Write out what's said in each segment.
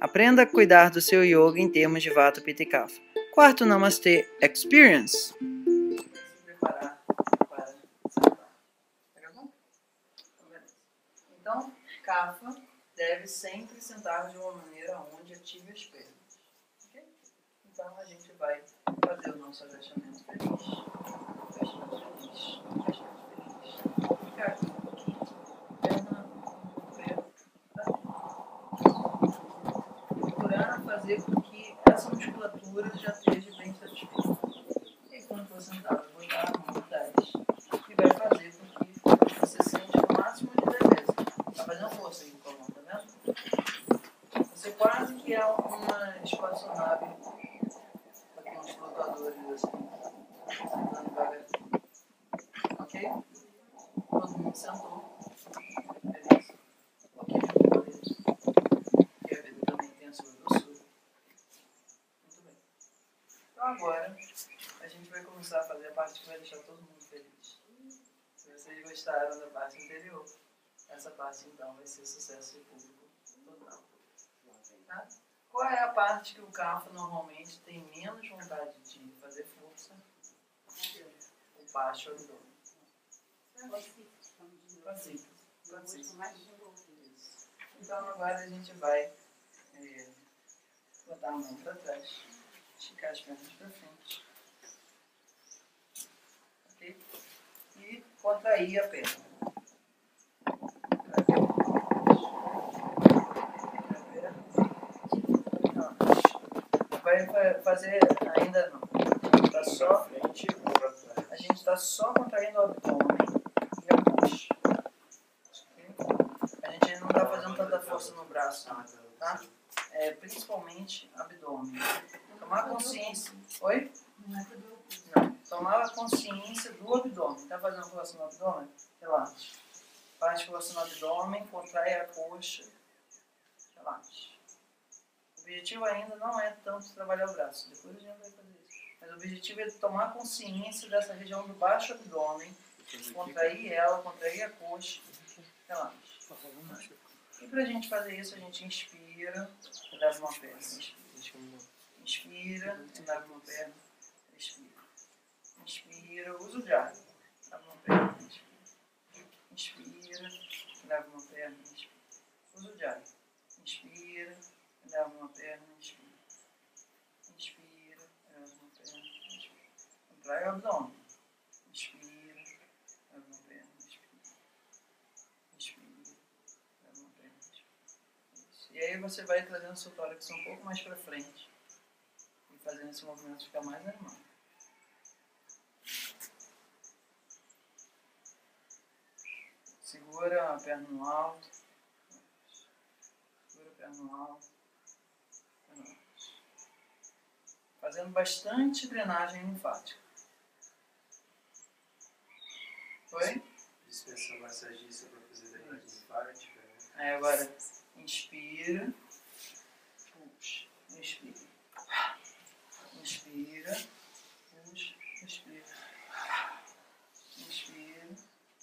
Aprenda a cuidar do seu yoga em termos de Vata, Pitta e Kapha. Quarto Namastê Experience. Então, Kapha deve sempre sentar de uma maneira onde ative as pernas. Okay? Então, a gente vai fazer o nosso agachamento feliz. Fica aqui. Fazer com que essa musculatura já esteja bem satisfeita. E quando for sentado, vou dar a mão atrás. E vai fazer com que você sente o máximo de leveza. Está fazendo força aí com a mão, tá vendo? Você quase que é uma espaçonave. Aqui uns flotadores assim. Sentando devagar. Ok? Todo mundo sentou. É isso. Ok, porque a vida também tem a sua doçura. Agora, a gente vai começar a fazer a parte que vai deixar todo mundo feliz. Se vocês gostaram da parte anterior, essa parte então vai ser sucesso de público total. Tá? Qual é a parte que o Kapha normalmente tem menos vontade de fazer força? O baixo abdômen. Então agora a gente vai botar a mão para trás. Esticar as pernas para frente. Ok? E contrair a perna. Não vai fazer ainda não. A gente está só contraindo o abdômen e a coxa. Okay? A gente ainda não está fazendo tanta força no braço, tá? Principalmente abdômen. Tomar consciência. Oi? Não. Tomar consciência do abdômen. Está fazendo força no abdômen? Relaxa. Faz força no abdômen, contrai a coxa. Relaxa. O objetivo ainda não é tanto trabalhar o braço. Depois a gente vai fazer isso. Mas o objetivo é tomar consciência dessa região do baixo abdômen. Contrair ela, contrair a coxa. Relaxa. E para a gente fazer isso, a gente inspira e leva uma perna. Inspira, leva uma perna, expira. Inspira, usa o diafragma, leva uma perna, expira. Inspira, leva uma perna, expira. Usa o diafragma. Inspira, leva uma perna, expira. Inspira, leva uma perna, expira. Contrai o abdômen. Inspira, leva uma perna, expira. Inspira, leva uma perna, expira. E aí você vai trazendo o seu tórax um pouco mais para frente. Fazendo esse movimento ficar mais normal. Segura a perna no alto. Segura a perna no alto. Fazendo bastante drenagem linfática. Foi? Dispensa massagista para fazer drenagem linfática. Aí agora, inspira. Puxa. Inspira. Inspira, puxa, expira. Inspira,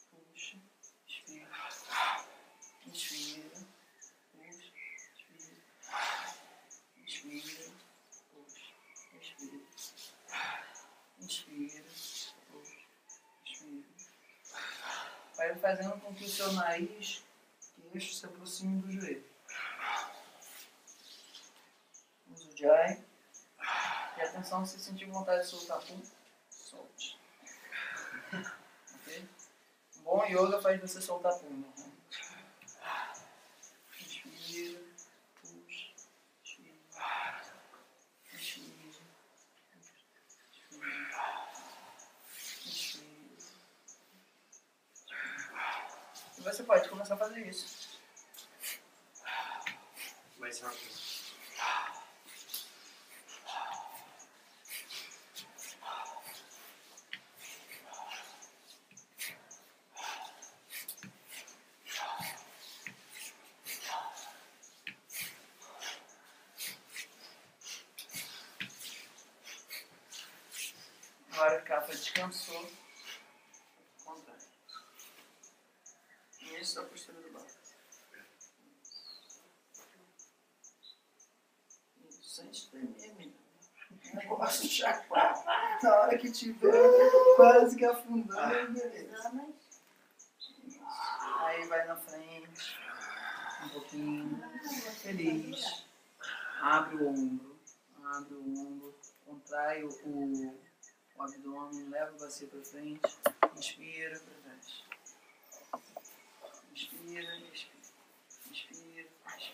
puxa, expira. Inspira, puxa, expira. Inspira, puxa, expira. Inspira, puxa, expira. Vai fazendo com que o seu nariz queixo se aproxime do joelho. Usa o jai. E atenção, se sentir vontade de soltar tudo, solte. Ok? Um bom yoga faz você soltar tudo. Né? Inspira, puxa, expira. Inspira, puxa, expira. E você pode começar a fazer isso. Mais rápido. Agora o Kapha descansou. Contrai. E isso é a postura do barco. sem espremer, menino. O negócio chacoalha. Na hora que tiver, quase que afundando, beleza. Aí vai na frente, um pouquinho, feliz. Abre o ombro, contrai o abdômen, leva o bacia para frente, inspira para trás. Inspira, expira. Inspira, expira.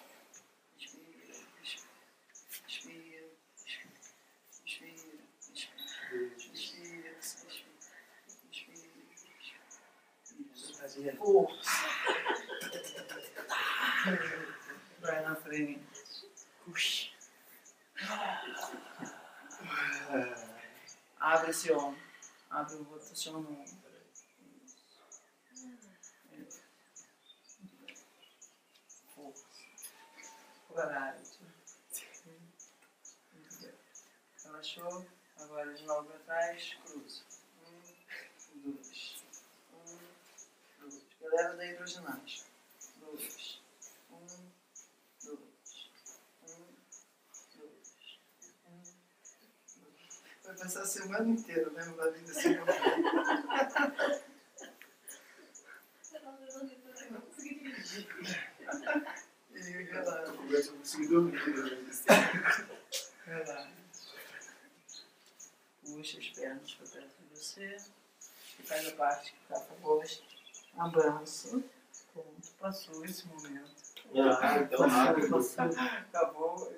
Força. Vai na frente. Puxa. Abre esse ombro. Abre o outro, chama no ombro. Força. Coragem. Muito bem. Relaxou. Agora de novo para trás. Cruza. 1, 2. Leva da hidroginástica. 2, 1, 2, 1, 2, 1, 2. Vai passar a semana inteira, né? Da vida assim. Eu não consegui dirigir. E relaxa. Eu não consegui dormir. Relaxa. Puxa as pernas para perto de você. E faz a parte que está com o rosto. Abraço. Pronto, passou esse momento. Então rápido. Acabou.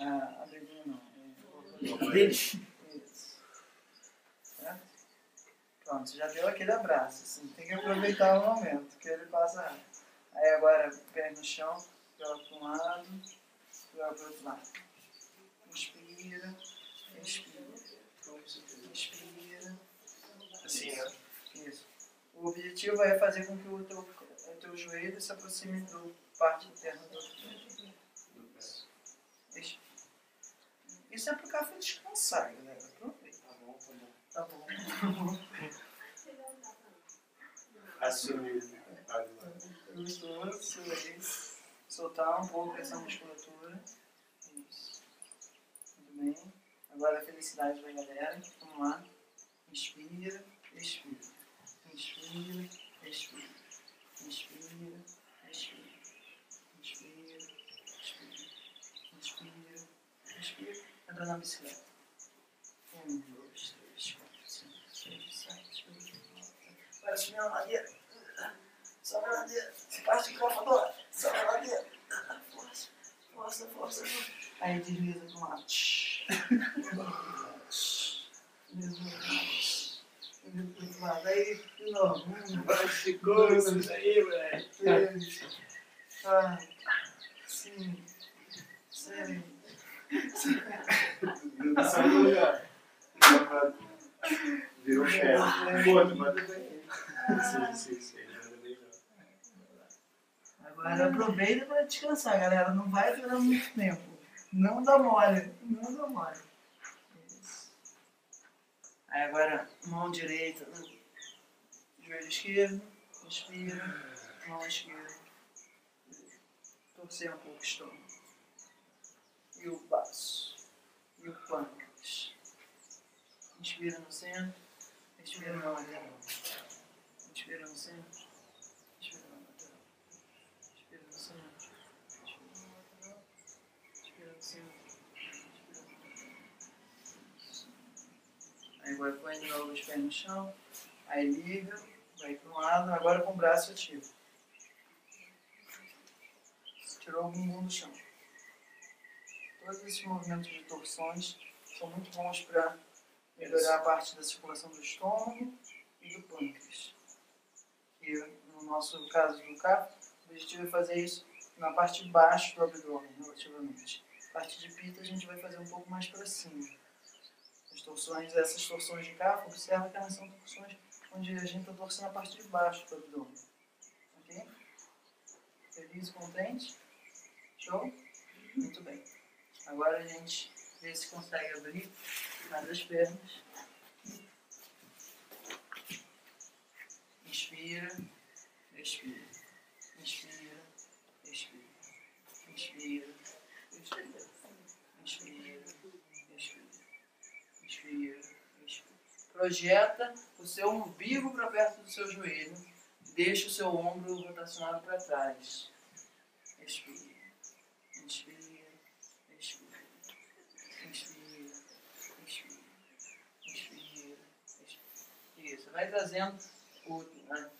A dedinha não. Isso. Certo? Pronto, já deu aquele abraço. Assim, tem que aproveitar o momento, porque ele passa rápido. Aí agora, pé no chão, joga para um lado, joga para o outro lado. Inspira, expira. Inspira. Assim, né? Isso. O objetivo é fazer com que o teu joelho se aproxime da parte interna do peso. Isso é para o Kapha descansar, galera. Aproveita. Tá bom. Assumir. Soltar um pouco essa musculatura. Isso. Tudo bem. Agora a felicidade da galera. Vamos lá. Inspira, expira. Inspira, expira. Inspira, expira. Inspira, expira. Inspira, expira. Entra na bicicleta. 1, 2, 3, 4, 5, 6, 7, 8, 9. Vai subir na madeira. Sobe na madeira. Parte do corpo agora. Sobe na madeira. Força. Aí desliza de um lado. Aí, de novo. Ficou isso aí, moleque. 3, 4, 5, 6. Saiu melhor. Virou chefe. Agora aproveita para descansar, galera. Não vai durar muito tempo. Não dá mole. Aí agora, mão direita, joelho esquerdo, inspira, mão esquerda, torcer um pouco o estômago, e o baço, e o pâncreas, inspira no centro, expira na lateral, inspira no centro, expira na lateral, inspira no centro, expira na lateral, expira no centro. Aí agora põe de novo os pés no chão, aí liga, vai para um lado, agora com o braço ativo. Tirou o bumbum do chão. Todos esses movimentos de torções são muito bons para melhorar a parte da circulação do estômago e do pâncreas. E no nosso caso do Kapha, o objetivo é fazer isso na parte de baixo do abdômen, relativamente. A parte de pita a gente vai fazer um pouco mais para cima. Essas torções de Kapha, observa que elas são torções onde a gente está torcendo a parte de baixo do abdômen. Ok? Feliz, contente? Show? Muito bem. Agora a gente vê se consegue abrir mais as pernas. Inspira, expira. Inspira, expira. Inspira, projeta o seu umbigo para perto do seu joelho, deixa o seu ombro rotacionado para trás. Expira, inspira, expira, inspira, expira, inspira, expira. Isso, vai trazendo o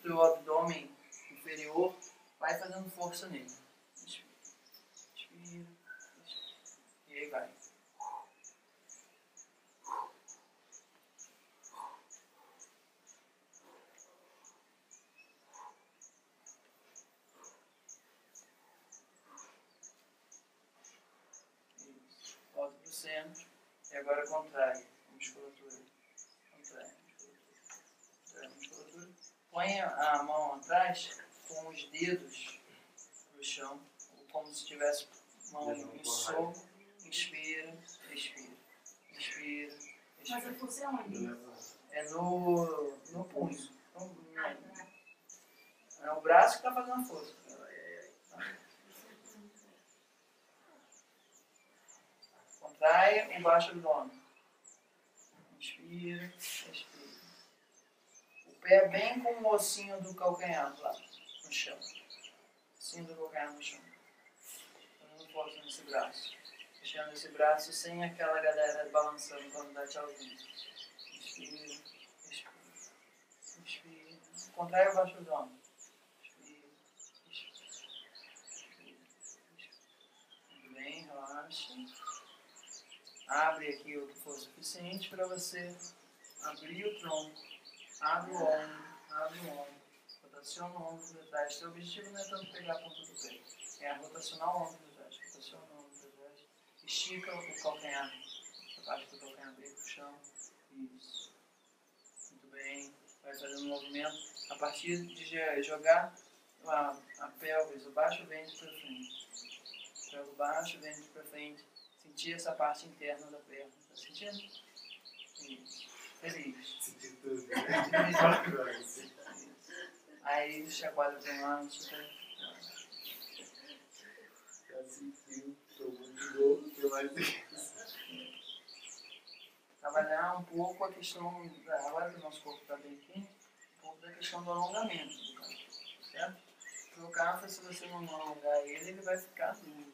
teu abdômen inferior, vai fazendo força nele. Inspira, expira, expira. E aí vai. E agora contrai a musculatura. Contrai a musculatura. Contrai a musculatura. Põe a mão atrás com os dedos no chão, como se tivesse mão em soco. Inspira, expira. Inspira, expira. Mas a força é onde? É no punho. É o braço que está fazendo a força. Contrai embaixo do abdômen. Inspira, expira. O pé bem com o ossinho do calcanhar lá no chão. Ossinho do calcanhar no chão. Fazendo força nesse braço. Fechando esse braço sem aquela galera balançando quando dá tchauzinho. Inspira, expira. Inspira. Contrai embaixo do abdômen. Inspira, expira. Muito bem, relaxa. Abre aqui o que for suficiente para você abrir o tronco, abre o ombro, rotaciona o ombro para trás. Seu objetivo não é tanto pegar a ponta do pé, é rotacionar o ombro para trás, rotaciona o ombro para trás, estica o calcanhar, a parte do calcanhar bem para o chão, isso. Muito bem, vai fazendo um movimento a partir de jogar a pelvis, o baixo ventre para frente, joga o baixo ventre para frente. Sentir essa parte interna da perna. Tá sentindo? Isso. Feliz. Sentir tudo. Isso. Aí, chacoalha para um lado, chacoalha para o outro. Já sentiu, estou muito louco, estou mais difícil. Trabalhar um pouco a questão, agora que o nosso corpo está bem quente, um pouco da questão do alongamento do corpo, certo? Porque o Kapha, se você não alongar ele, ele vai ficar duro.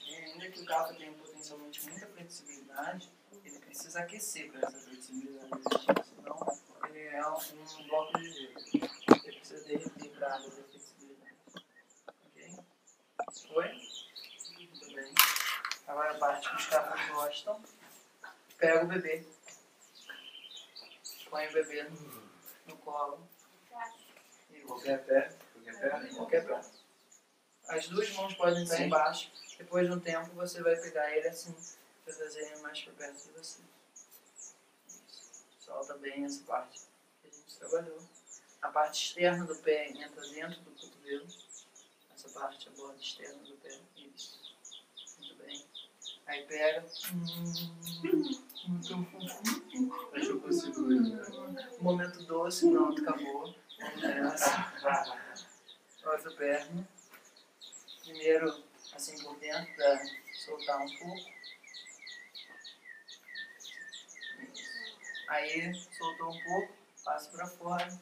E ainda que o Kapha tenha potencialmente muita flexibilidade, ele precisa aquecer para essa flexibilidade existir, senão ele é um bloco de gelo. Ele precisa derreter para a flexibilidade. Ok? Foi? Muito bem. Agora a parte que os Kaphas gostam. Pega o bebê. Põe o bebê no colo. E qualquer pé. Qualquer pé. Qualquer pé. As duas mãos podem estar embaixo. Depois de um tempo você vai pegar ele assim, para trazer ele mais para perto de você. Isso. Solta bem essa parte que a gente trabalhou. A parte externa do pé entra dentro do cotovelo. Essa parte, a borda externa do pé. Isso. Muito bem. Aí pega. Muito fofo. Acho que eu consigo. Momento doce, pronto, acabou. Vamos nessa. Outra perna. Primeiro, assim por dentro, para soltar um pouco. Aí, soltou um pouco, passa para fora.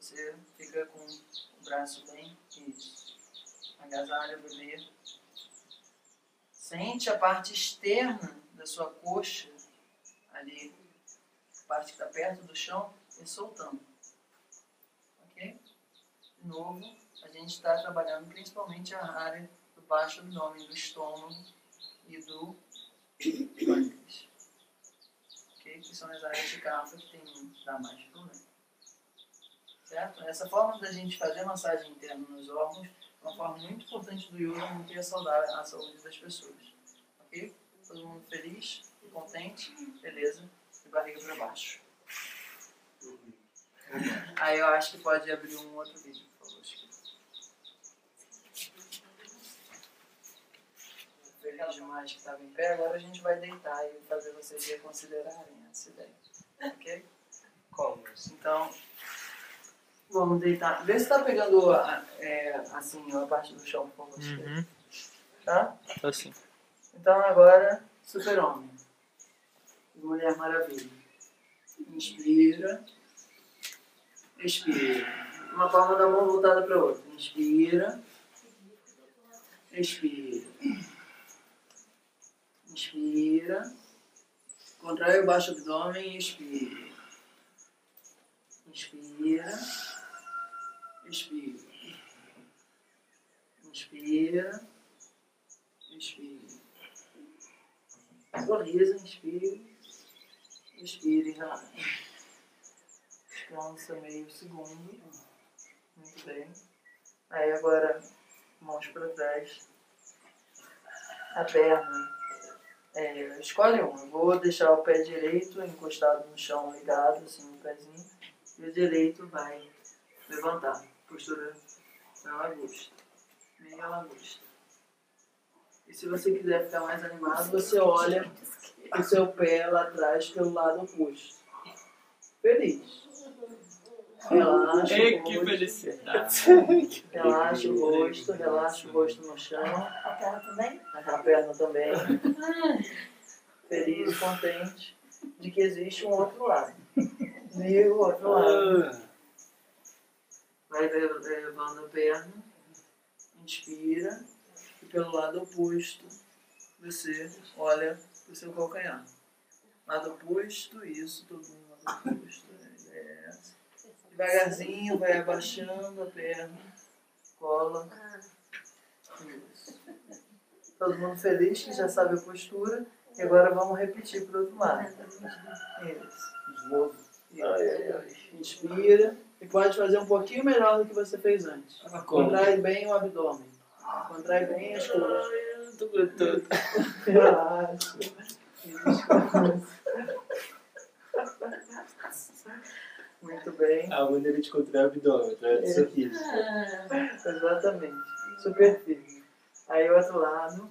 Você fica com o braço bem. Isso. Agasalha o bebê. Sente a parte externa da sua coxa, ali, a parte que está perto do chão, e soltando. Ok? De novo. A gente está trabalhando principalmente a área do baixo abdômen, do estômago e do pâncreas. Okay? Que são as áreas de Kapha que tem que dar mais problema. Certo? Essa forma da gente fazer massagem interna nos órgãos é uma forma muito importante do yoga manter a saúde das pessoas. Ok? Todo mundo feliz, contente, beleza? E barriga para baixo. Aí eu acho que pode abrir um outro vídeo, por favor. Feliz demais que estava em pé, agora a gente vai deitar e fazer vocês reconsiderarem essa ideia, ok? Como? Então, vamos deitar. Vê se está pegando assim a parte do chão com você, tá? Tá sim. Então agora, super-homem, Mulher Maravilha. inspira, expira. Uma palma da mão voltada para a outra. Inspira, expira. Inspira, contrai o baixo abdômen e expira. Inspira, expira. Inspira, expira. Sorriso, inspira, expira e relaxa. Descansa meio segundo. Muito bem. Aí agora, mãos para trás. A perna. Escolhe uma. Vou deixar o pé direito encostado no chão, ligado, assim, no pezinho. E o direito vai levantar. Postura na lagosta. Meia lagosta. E se você quiser ficar mais animado, você olha o seu pé lá atrás pelo lado oposto. Feliz. Relaxa o rosto. Que felicidade. Relaxa o rosto, no chão. A perna também? A perna também. Feliz, contente de que existe um outro lado. E o outro lado. Vai levando a perna. Inspira. E pelo lado oposto, você olha o seu calcanhar. Lado oposto, isso, todo mundo lado oposto. É. Devagarzinho, vai abaixando a perna, cola. Isso. Todo mundo feliz, que já sabe a postura. E agora vamos repetir para o outro lado. Isso. Inspira. E pode fazer um pouquinho melhor do que você fez antes. Contrai bem o abdômen. Contrai bem as costas. Estou gritando. Relaxa. Muito bem. A maneira de contrair o abdômen, através do sorriso. Exatamente. Super firme. Aí o outro lado.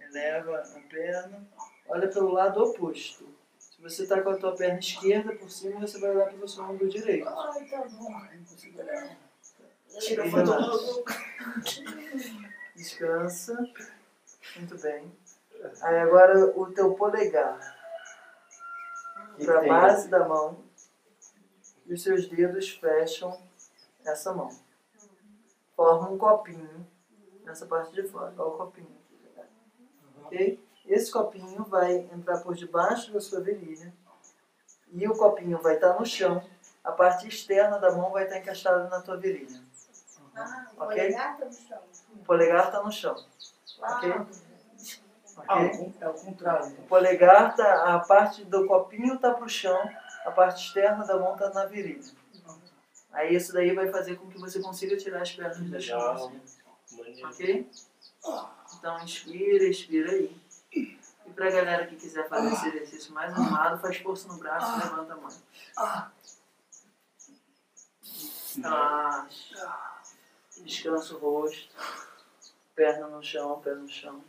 Eleva a perna. Olha pelo lado oposto. Se você está com a tua perna esquerda por cima, você vai olhar para o seu ombro direito. Ai, tá bom. Não consigo olhar. Tira foto logo. Descansa. Muito bem. Aí agora o teu polegar para a base da mão e os seus dedos fecham essa mão. Forma um copinho nessa parte de fora. Olha o copinho. Ok? Esse copinho vai entrar por debaixo da sua virilha e o copinho vai estar no chão. A parte externa da mão vai estar encaixada na tua virilha. O polegar está no chão. O polegar está no chão. Ok? Okay? É o contrário. O polegar está, a parte do copinho está para o chão, a parte externa da mão está na virilha. Aí isso daí vai fazer com que você consiga tirar as pernas do chão. Ok? Então inspira, expira aí. E para a galera que quiser fazer esse exercício mais armado, faz força no braço e levanta a mão. Relaxa. Descansa o rosto. Perna no chão, pé no chão.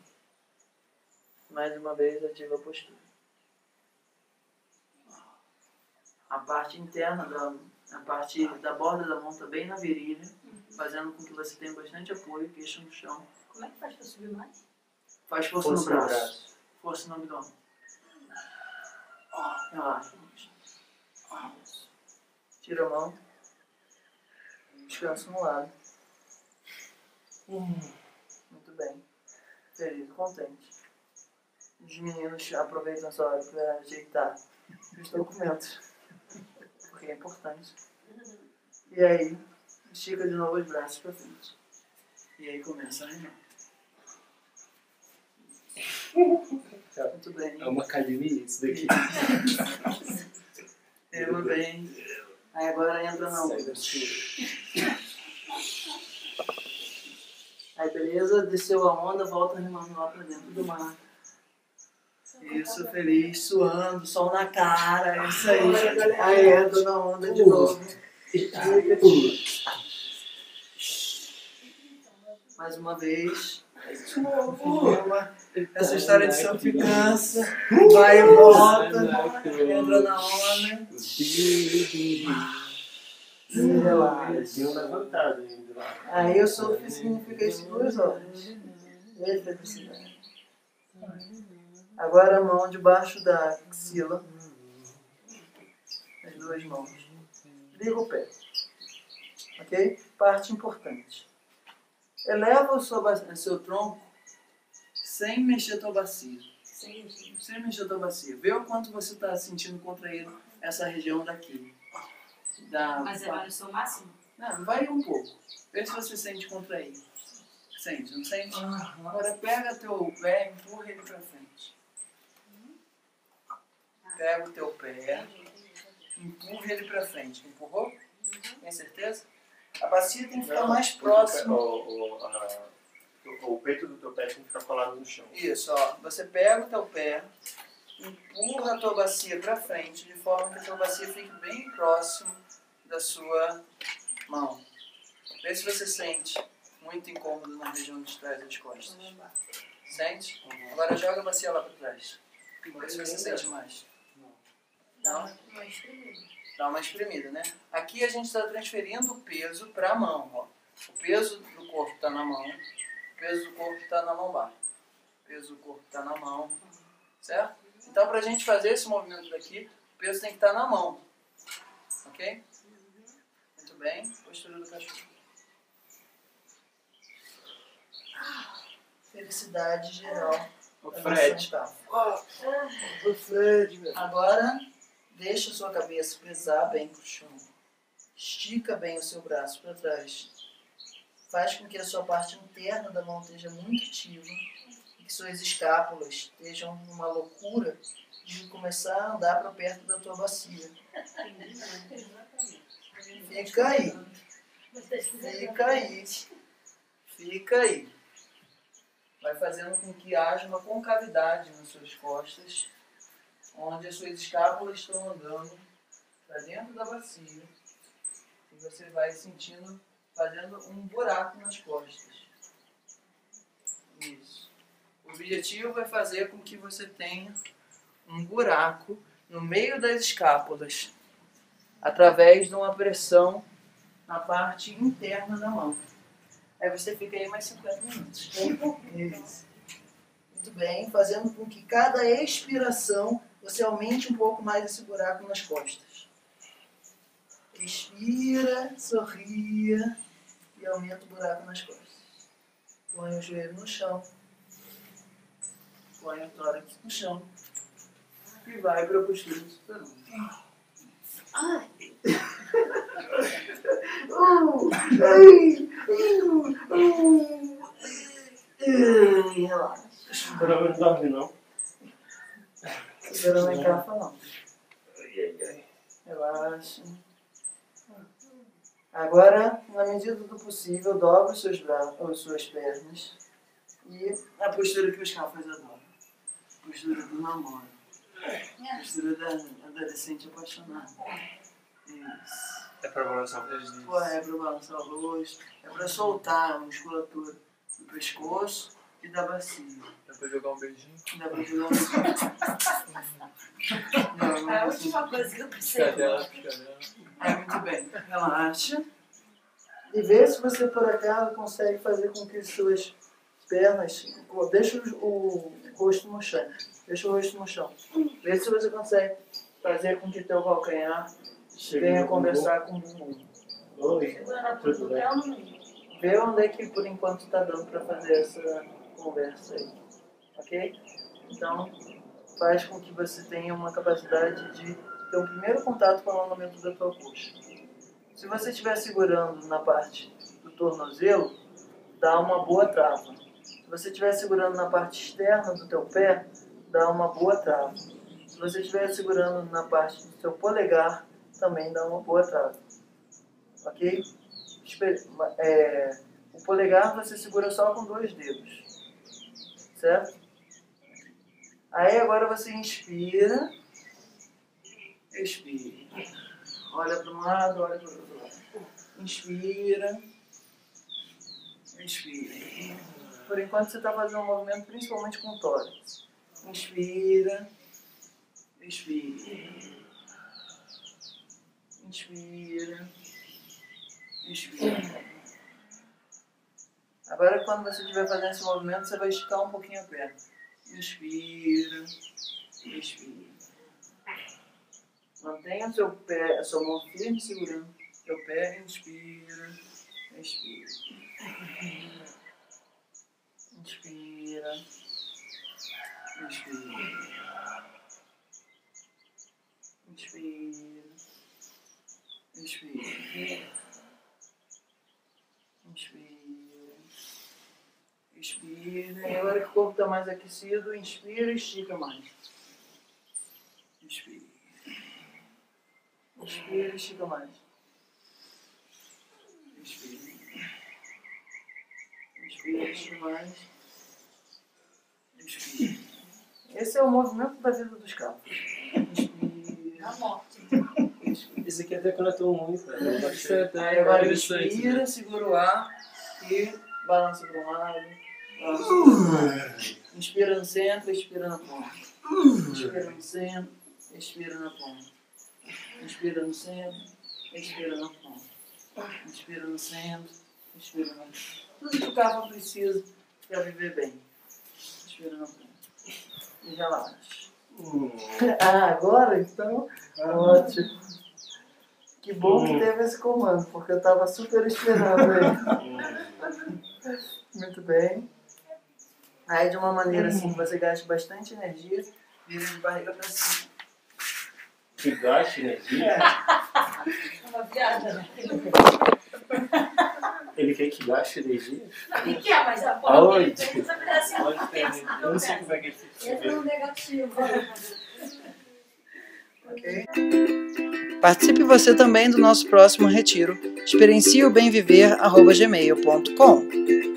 Mais uma vez, ativa a postura. A parte interna, a parte da borda da mão está bem na virilha, fazendo com que você tenha bastante apoio, queixo no chão. Como é que faz para subir mais? Faz força no braço. Força no abdômen. Relaxa. Tira a mão. Descanso no lado. Muito bem. Feliz, contente. Os meninos aproveitam essa hora para ajeitar os documentos, porque é importante. E aí, estica de novo os braços para frente. E aí começa a remar. Muito bem. É uma academia isso daqui. Muito bem. Aí agora entra na outra. Aí beleza, desceu a onda, volta remando lá pra dentro do mar. Isso, feliz, suando, sol na cara, é isso aí. Aí entra na onda de novo. Mais uma vez. Essa história de surf cansa, vai e volta, entra na onda. Relaxa. Aí o surf significa isso 2 horas. Ele vai precisar. Agora a mão debaixo da axila. As duas mãos. Liga o pé. Ok? Parte importante. Eleva o seu tronco sem mexer tua bacia. Sem mexer tua bacia. Vê o quanto você está sentindo contraído essa região daqui. Mas é para o seu máximo? Não, varia um pouco. Vê se você sente contraído. Sente, não sente? Uhum. Agora pega teu pé e empurra ele para frente. Pega o teu pé, empurra ele para frente. Empurrou? Uhum. Tem certeza? A bacia tem que ficar mais próxima. O peito do teu pé tem que ficar colado no chão. Isso, ó. Você pega o teu pé, empurra a tua bacia para frente, de forma que a tua bacia fique bem próximo da sua mão. Vê se você sente muito incômodo na região de trás das costas. Sente? Agora joga a bacia lá para trás. Vê se você sente mais. Não? Dá uma espremida, né? Aqui a gente está transferindo o peso para a mão. Ó. O peso do corpo está na mão. O peso do corpo está na lombar. O peso do corpo está na mão. Certo? Então, para a gente fazer esse movimento daqui, o peso tem que estar na mão. Ok? Muito bem. Postura do cachorro. Felicidade geral. O Fred. O Fred, meu. Agora... deixa sua cabeça pesar bem para o chão. Estica bem o seu braço para trás. Faz com que a sua parte interna da mão esteja muito ativa e que suas escápulas estejam numa loucura de começar a andar para perto da tua bacia. Fica aí. Fica aí. Fica aí. Vai fazendo com que haja uma concavidade nas suas costas, onde as suas escápulas estão andando para dentro da bacia e você vai sentindo, fazendo um buraco nas costas. Isso. O objetivo é fazer com que você tenha um buraco no meio das escápulas, através de uma pressão na parte interna da mão. Aí você fica aí mais 50 minutos. Isso. Muito bem, fazendo com que cada expiração você aumente um pouco mais esse buraco nas costas. Respira, sorria e aumenta o buraco nas costas. Põe o joelho no chão. Põe o tórax no chão. E vai para a postura do superior. Relaxa. Agora não dorme, não. Segura lá em Kapha, não. Relaxa. Agora, na medida do possível, dobra os seus braços, ou suas pernas. E a postura que os Kaphas adoram. A postura do namoro. A postura da adolescente apaixonada. Isso. É para balançar o rosto. É para balançar o rosto. É para soltar a musculatura do pescoço e da bacia. Dá pra jogar um beijinho? Dá pra jogar um beijinho. Não, é a última coisa que eu pensei. Cadê ela? É, muito bem. Relaxa. E vê se você, por acaso, consegue fazer com que suas pernas... deixa o rosto no chão. Deixa o rosto no chão. Vê se você consegue fazer com que teu calcanhar venha conversar com o bumbum. Oi, tudo bem? Vê onde é que, por enquanto, está dando para fazer essa conversa aí, ok? Então, faz com que você tenha uma capacidade de ter um primeiro contato com o alongamento da tua coxa. Se você estiver segurando na parte do tornozelo, dá uma boa trava. Se você estiver segurando na parte externa do teu pé, dá uma boa trava. Se você estiver segurando na parte do seu polegar, também dá uma boa trava, ok? O polegar você segura só com 2 dedos, certo? Aí agora você inspira, expira, olha para um lado, olha para o outro lado, inspira, expira. Por enquanto você está fazendo um movimento principalmente com o tórax. Inspira, expira, inspira, expira. Agora, quando você estiver fazendo esse movimento, você vai esticar um pouquinho a perna. Inspira, expira. Mantenha seu pé, a sua mão firme segurando seu pé. Inspira, expira. Inspira, expira. Inspira, expira. Inspira, expira. E agora que o corpo está mais aquecido, inspira e estica mais. Inspira. Inspira e estica mais. Inspira. Inspira e estica mais. Inspira. Esse é o movimento da vida dos Kaphas. Inspira. A morte. Isso aqui até quando eu estou ruim, cara. Aí agora inspira, segura o ar e balança para um lado. Balança para o outro. Inspira no centro, expira na ponta. Inspira no centro, expira na ponta. Inspira no centro, expira na ponta. Inspira no centro, expira na ponta. Tudo que o Kapha precisa para viver bem. Inspira na ponta. E relaxa. Ah, agora então? Ótimo. Que bom que teve esse comando, porque eu estava super esperando ele. Muito bem. Aí de uma maneira assim que você gaste bastante energia, vira de barriga para cima. Que gaste energia? É uma piada, né? Ele quer que gaste energia? Ele quer, mas a bola ele precisa virar assim. Eu não sei como é que ele fica. Ele é um negativo. Participe você também do nosso próximo retiro. Experiencie o bemviver@gmail.com.